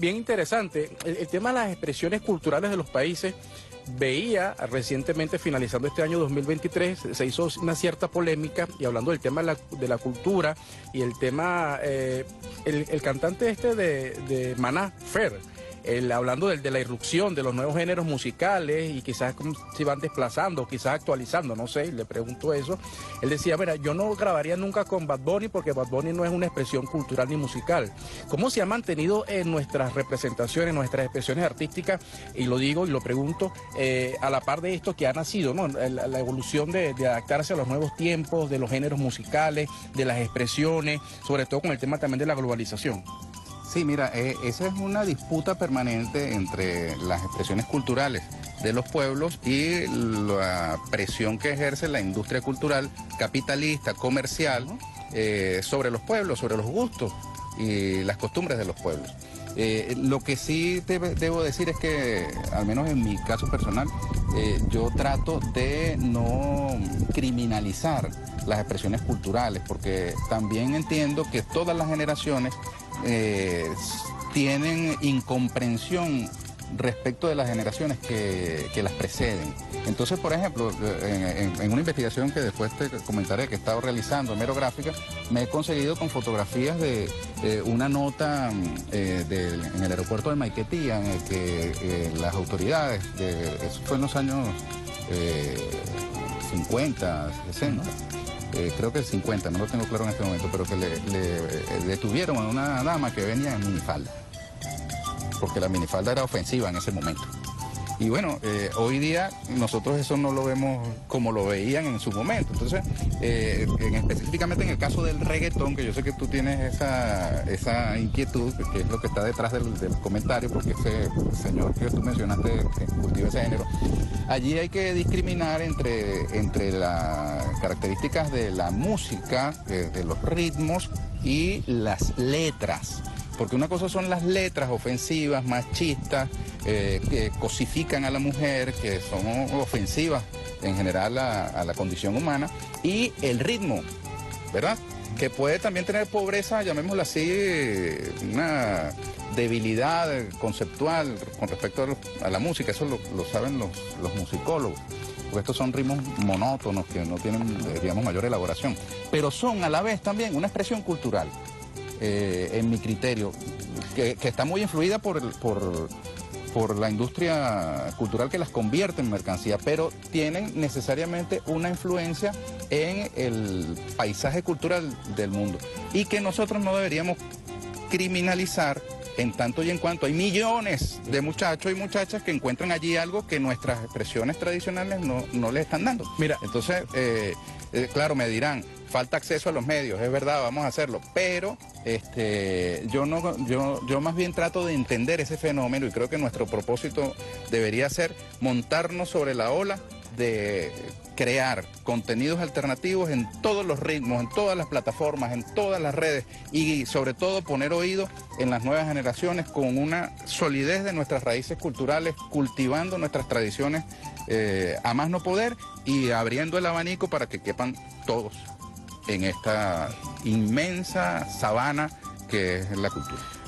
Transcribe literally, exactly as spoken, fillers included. bien interesante. El, el tema de las expresiones culturales de los países. Veía recientemente, finalizando este año dos mil veintitrés, se hizo una cierta polémica, y hablando del tema de la, de la cultura y el tema, eh, el, el cantante este de, de Maná, Fer, el, hablando del, de la irrupción de los nuevos géneros musicales y quizás se van desplazando, quizás actualizando, no sé, le pregunto eso. Él decía, mira, yo no grabaría nunca con Bad Bunny porque Bad Bunny no es una expresión cultural ni musical. ¿Cómo se ha mantenido en nuestras representaciones, nuestras expresiones artísticas? Y lo digo y lo pregunto, eh, a la par de esto que ha nacido, ¿no? La, la evolución de, de adaptarse a los nuevos tiempos, de los géneros musicales, de las expresiones, sobre todo con el tema también de la globalización. Sí, mira, eh, esa es una disputa permanente entre las expresiones culturales de los pueblos y la presión que ejerce la industria cultural capitalista, comercial, eh, sobre los pueblos, sobre los gustos y las costumbres de los pueblos. Eh, lo que sí te debo decir es que, al menos en mi caso personal, eh, yo trato de no criminalizar las expresiones culturales, porque también entiendo que todas las generaciones Eh, tienen incomprensión respecto de las generaciones que, que las preceden. Entonces, por ejemplo, en, en, en una investigación que después te comentaré que he estado realizando en Merográfica, me he conseguido con fotografías de eh, una nota eh, de, en el aeropuerto de Maiquetía, en el que eh, las autoridades, de, eso fue en los años eh, cincuenta, sesenta, Eh, creo que el cincuenta, no lo tengo claro en este momento, pero que le, le, le detuvieron a una dama que venía en minifalda, porque la minifalda era ofensiva en ese momento. Y bueno, eh, hoy día nosotros eso no lo vemos como lo veían en su momento. Entonces, eh, en, específicamente en el caso del reggaetón, que yo sé que tú tienes esa, esa inquietud, que es lo que está detrás del, del comentario, porque ese señor que tú mencionaste que cultiva ese género, allí hay que discriminar entre, entre las características de la música, de, de los ritmos y las letras. Porque una cosa son las letras ofensivas, machistas, eh, que cosifican a la mujer, que son ofensivas en general a, a la condición humana, y el ritmo, ¿verdad? Que puede también tener pobreza, llamémoslo así, una debilidad conceptual con respecto a, lo, a la música, eso lo, lo saben los, los musicólogos. Porque estos son ritmos monótonos que no tienen, digamos, mayor elaboración, pero son a la vez también una expresión cultural. Eh, en mi criterio, que, que está muy influida por, por, por la industria cultural que las convierte en mercancía, pero tienen necesariamente una influencia en el paisaje cultural del mundo y que nosotros no deberíamos criminalizar en tanto y en cuanto hay millones de muchachos y muchachas que encuentran allí algo que nuestras expresiones tradicionales no, no les están dando. Mira, entonces, eh, eh, claro, me dirán, falta acceso a los medios, es verdad, vamos a hacerlo, pero este, yo, no, yo, yo más bien trato de entender ese fenómeno y creo que nuestro propósito debería ser montarnos sobre la ola de crear contenidos alternativos en todos los ritmos, en todas las plataformas, en todas las redes y sobre todo poner oído en las nuevas generaciones con una solidez de nuestras raíces culturales, cultivando nuestras tradiciones eh, a más no poder y abriendo el abanico para que quepan todos en esta inmensa sabana que es la cultura.